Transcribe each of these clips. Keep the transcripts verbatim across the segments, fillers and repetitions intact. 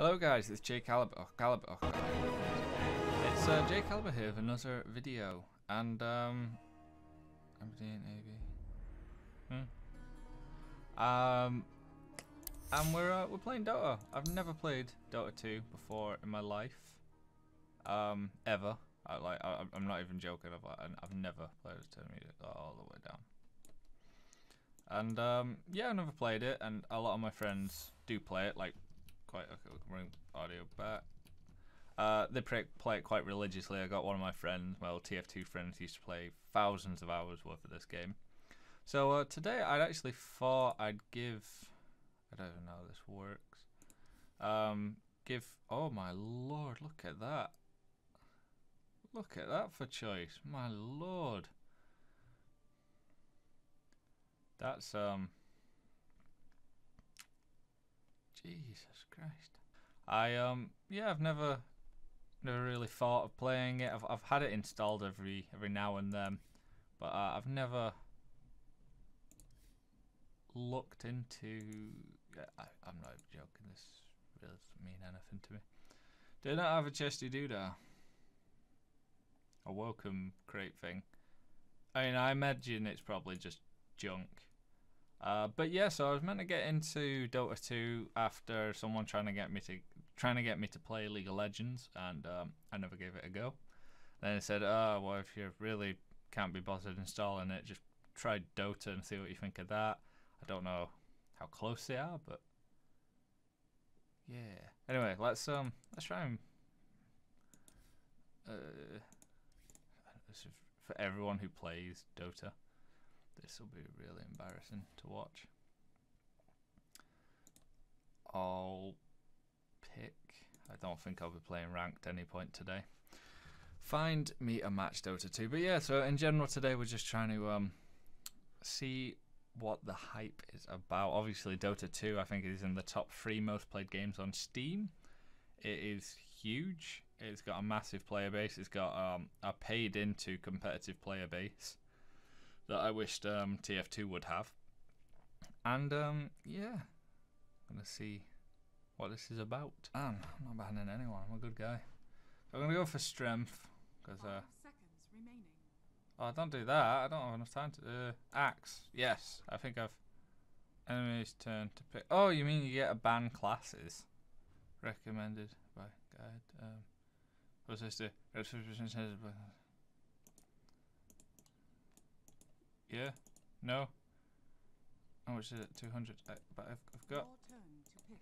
Hello guys, it's J Caliber. Oh, Caliber. Oh, Caliber. It's uh, J Caliber here with another video, and um, I'm doing A B. Hmm. Um, and we're uh, we're playing Dota. I've never played Dota two before in my life, um, ever. I like. I, I'm not even joking. I've I've never played a tournament all the way down. And um, yeah, I've never played it, and a lot of my friends do play it. Like. Quite okay, we can bring audio back. Uh, they play, play it quite religiously. I got one of my friends, well, T F two friends, used to play thousands of hours worth of this game. So uh, today I actually thought I'd give, I don't even know how this works. Um, give, oh my lord, look at that. Look at that for choice, my lord. That's, um, Jesus Christ. I um yeah, I've never never really thought of playing it. I've I've had it installed every every now and then, but uh, I've never looked into. I, I'm not even joking. This really doesn't mean anything to me. Do not have a chesty doodah. A welcome crate thing. I mean, I imagine it's probably just junk. Uh, but yeah, so I was meant to get into Dota two after someone trying to get me to trying to get me to play League of Legends, and um, I never gave it a go. Then they said, "Oh, well, if you really can't be bothered installing it, just try Dota and see what you think of that." I don't know how close they are, but yeah. Anyway, let's um, let's try and. Uh, this is for everyone who plays Dota. This will be really embarrassing to watch. I'll pick. I don't think I'll be playing ranked at any point today. Find me a match Dota two. But yeah, so in general today we're just trying to um, see what the hype is about. Obviously Dota two, I think, is in the top three most played games on Steam. It is huge. It's got a massive player base. It's got um, a paid into competitive player base that I wished um, T F two would have, and um, yeah, I'm gonna see what this is about. And I'm not banning anyone. I'm a good guy. So I'm gonna go for strength because uh, seconds remaining. Oh, don't do that. I don't have enough time to uh, axe. Yes, I think I've enemy's turn to pick. Oh, you mean you get a ban classes recommended by guide? Um, what's this do? Yeah, no. How much is it? Two hundred. But I've, I've got. Your turn to pick.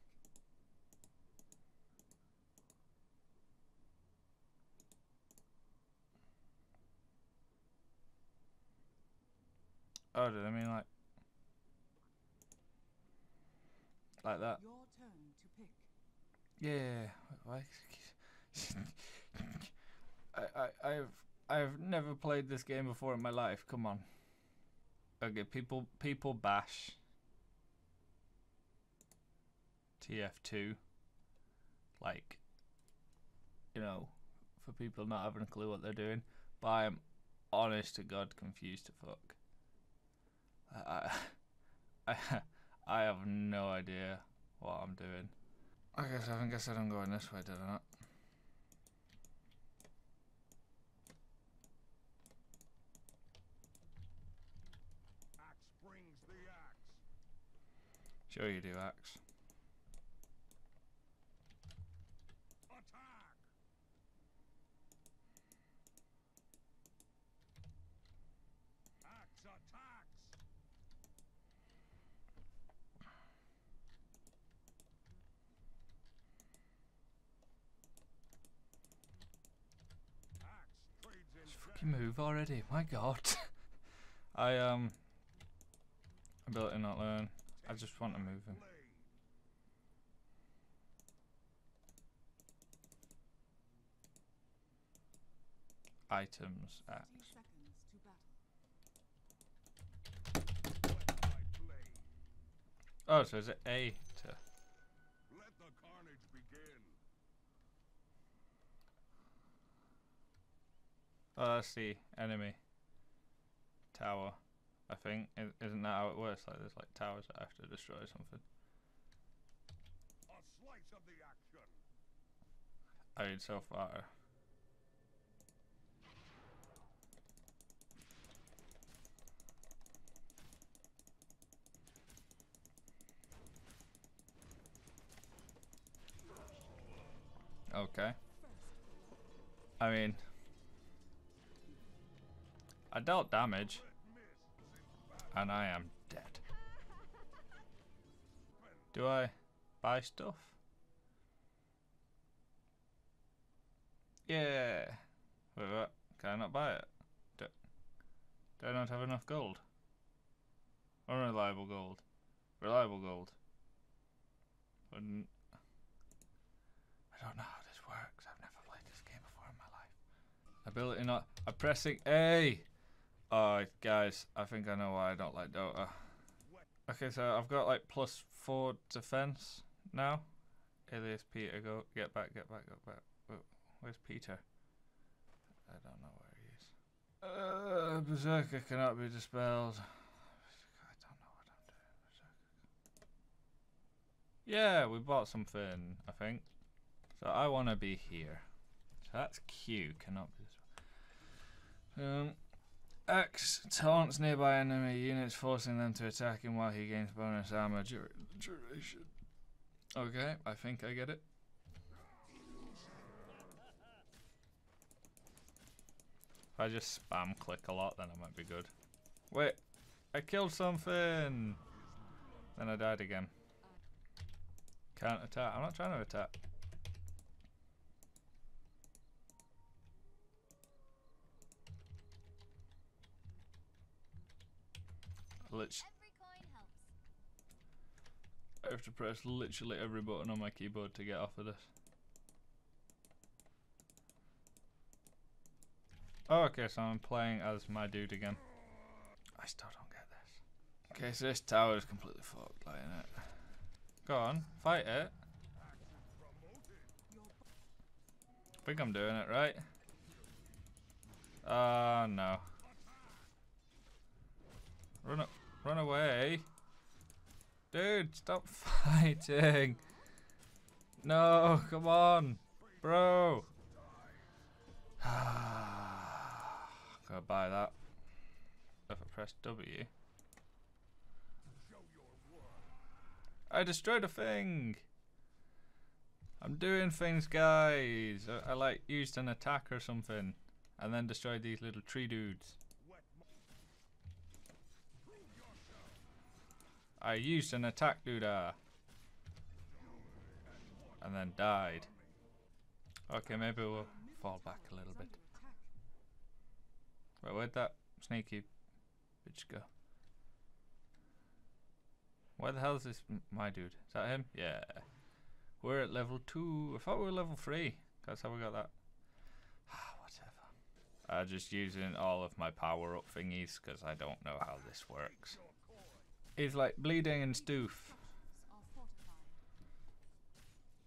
Oh, did I mean like like that? Your turn to pick. Yeah. Why? I I I've I've never played this game before in my life. Come on. Okay, people people bash T F two, like, you know, for people not having a clue what they're doing. But I'm honest to God confused to fuck. I I I have no idea what I'm doing. I guess I think I said I'm going this way, did I not? Brings the axe. Sure you do, axe. Attack. Axe attacks. Axe trades in. Just fucking move already, my god. I um Ability not learn. I just want to move him. Items. Axe. Oh, so is it A to? Let the carnage begin. Oh, that's the enemy tower. I think, isn't that how it works? Like there's like towers that have to destroy something. A slice of the action. I mean, so far. Okay. I mean, I dealt damage, and I am dead. Do I buy stuff? Yeah. Wait, what? Can I not buy it? Do, do I not have enough gold? Unreliable gold. Reliable gold. Wouldn't. I don't know how this works. I've never played this game before in my life. Ability not. I'm pressing A! Alright, guys. I think I know why I don't like Dota. Okay, so I've got like plus four defense now. Alias Peter, go. Get back, get back, get back. Where's Peter? I don't know where he is. Uh, Berserker cannot be dispelled. I don't know what I'm doing. Berserker. Yeah, we bought something, I think. So I want to be here. So that's Q, cannot be dispelled. Um, X taunts nearby enemy units, forcing them to attack him while he gains bonus armor during the duration. Okay, I think I get it. If I just spam click a lot, then I might be good. Wait, I killed something! Then I died again. Can't attack. I'm not trying to attack. Lich- every coin helps. I have to press literally every button on my keyboard to get off of this. Oh, okay, so I'm playing as my dude again. I still don't get this. Okay, so this tower is completely fucked, like, isn't it? Go on, fight it. I think I'm doing it right. Ah, uh, no. Run up, run away. Dude, stop fighting. No, come on, bro. Gotta buy that. If I press W, I destroyed a thing. I'm doing things, guys. I, I like used an attack or something, and then destroyed these little tree dudes. I used an attack duda, and then died. Okay, maybe we'll fall back a little bit. Wait, where'd that sneaky bitch go? Where the hell is this m my dude? Is that him? Yeah. We're at level two. I thought we were level three. That's how we got that. Ah, whatever. I'm just using all of my power-up thingies because I don't know how this works. It's like bleeding and stoof.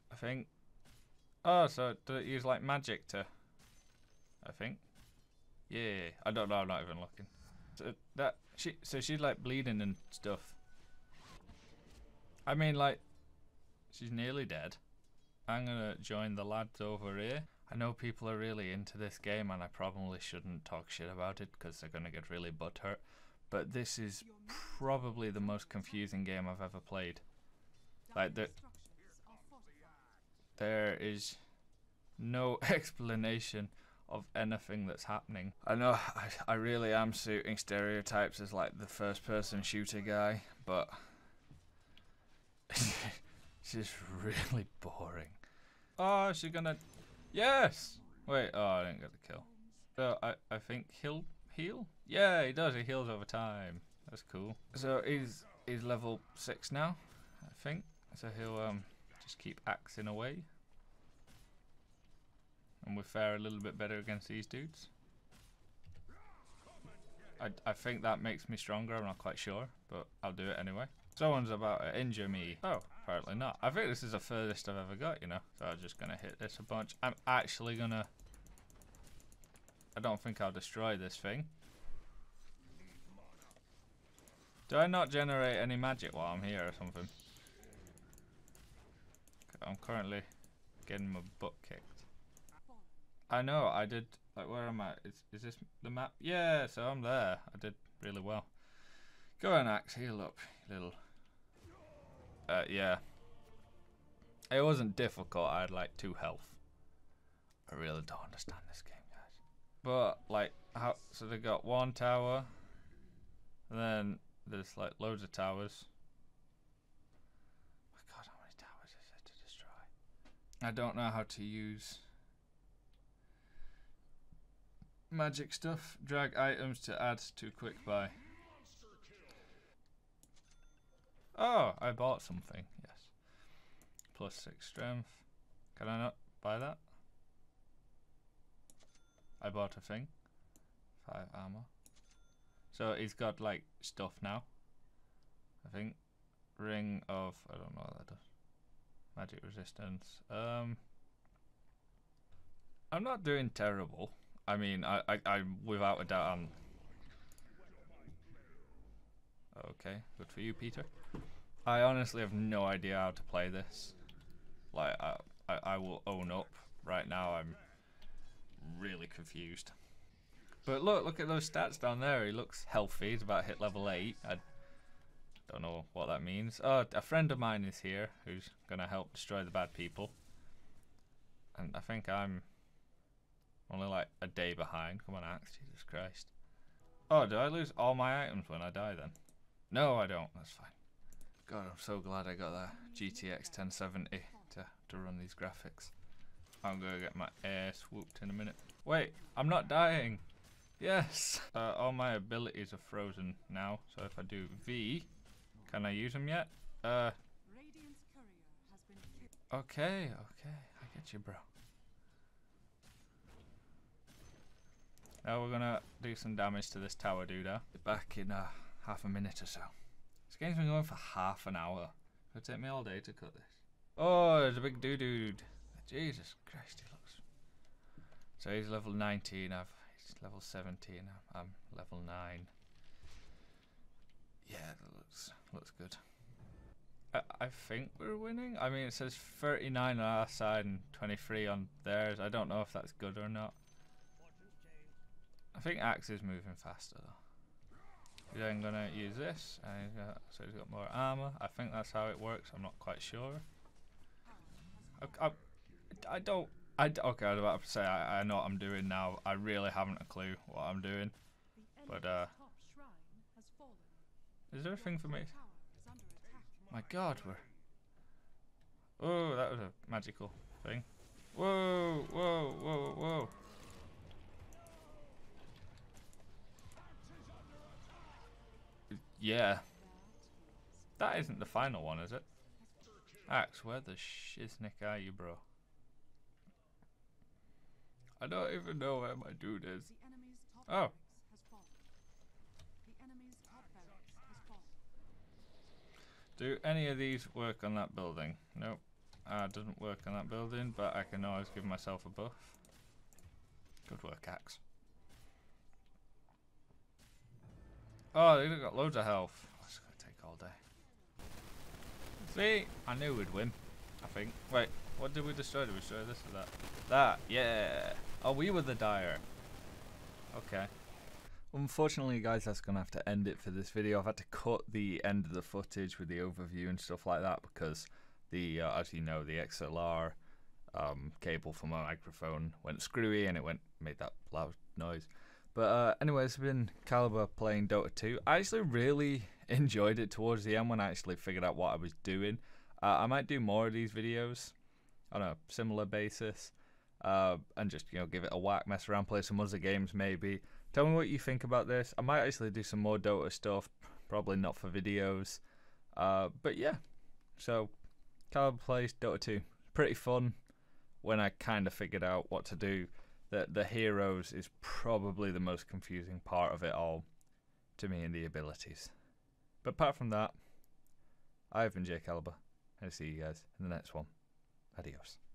I think. Oh, so did it use like magic to? I think. Yeah, I don't know. I'm not even looking. So that she, so she's like bleeding and stuff. I mean, like, she's nearly dead. I'm gonna join the lads over here. I know people are really into this game, and I probably shouldn't talk shit about it because they're gonna get really butthurt. But this is probably the most confusing game I've ever played. Like the, there is no explanation of anything that's happening. I know I, I really am suiting stereotypes as like the first person shooter guy, but it's just really boring. Oh, she's gonna, yes! Wait, oh, I didn't get the kill. So I, I think he'll heal? Yeah, he does, he heals over time. That's cool. So he's, he's level six now, I think. So he'll um just keep axing away. And we fare a little bit better against these dudes. I, I think that makes me stronger, I'm not quite sure, but I'll do it anyway. Someone's about to injure me. Oh, apparently not. I think this is the furthest I've ever got, you know. So I'm just gonna hit this a bunch. I'm actually gonna... I don't think I'll destroy this thing. Do I not generate any magic while I'm here or something? I'm currently getting my butt kicked. I know, I did, like, where am I? Is, is this the map? Yeah, so I'm there. I did really well. Go on, Axe, heal up, little. Uh, yeah. It wasn't difficult, I had, like, two health. I really don't understand this game, guys. But, like, how, so they got one tower, and then there's, like, loads of towers. Oh my god, how many towers is there to destroy? I don't know how to use magic stuff. Drag items to add to quick buy. Oh, I bought something, yes. Plus six strength. Can I not buy that? I bought a thing. Five armor. So he's got like stuff now. I think. Ring of, I don't know what that does. Magic resistance. Um I'm not doing terrible. I mean I, I, I without a doubt I'm okay, good for you, Peter. I honestly have no idea how to play this. Like I I, I will own up. Right now I'm really confused. But look, look at those stats down there. He looks healthy. He's about to hit level eight. I don't know what that means. Oh, a friend of mine is here who's gonna help destroy the bad people. And I think I'm only like a day behind. Come on, Axe, Jesus Christ. Oh, do I lose all my items when I die then? No, I don't. That's fine. God, I'm so glad I got that G T X ten seventy to, to run these graphics. I'm gonna get my ass whooped in a minute. Wait, I'm not dying. Yes. Uh, all my abilities are frozen now. So if I do V, can I use them yet? Uh. Okay, okay. I get you, bro. Now we're gonna do some damage to this tower dude. Back in uh, half a minute or so. This game's been going for half an hour. It'll take me all day to cut this. Oh, there's a big dude dude. Jesus Christ, he looks. So he's level nineteen. I've he's level seventeen. I'm, I'm level nine. Yeah, that looks looks good. I, I think we're winning. I mean, it says thirty-nine on our side and twenty-three on theirs. I don't know if that's good or not. I think Axe is moving faster though. He's then gonna use this, and he's got, so he's got more armor. I think that's how it works. I'm not quite sure. I, I, I don't. I d okay. I was about to say I, I know what I'm doing now. I really haven't a clue what I'm doing. But uh, is there a thing for me? My God, we're. Oh, that was a magical thing. Whoa, whoa, whoa, whoa. Yeah. That isn't the final one, is it? Axe, where the shiznick are you, bro? I don't even know where my dude is. Oh. Do any of these work on that building? Nope. Ah, uh, doesn't work on that building, but I can always give myself a buff. Good work, Axe. Oh, they've got loads of health. That's gonna take all day. See? I knew we'd win, I think. Wait, what did we destroy? Did we destroy this or that? That, yeah. Oh, we were the dyer. Okay. Unfortunately, guys, that's going to have to end it for this video. I've had to cut the end of the footage with the overview and stuff like that because the, uh, as you know, the X L R um, cable for my microphone went screwy and it went made that loud noise. But uh, anyway, it's been Caliber playing Dota two. I actually really enjoyed it towards the end when I actually figured out what I was doing. Uh, I might do more of these videos on a similar basis uh, and just, you know, give it a whack, mess around, play some other games maybe. Tell me what you think about this. I might actually do some more Dota stuff, probably not for videos. Uh, but yeah, so Caliber plays Dota two. Pretty fun when I kind of figured out what to do. The, the heroes is probably the most confusing part of it all to me and the abilities. But apart from that, I've been Caliber, and I'll see you guys in the next one. Adios.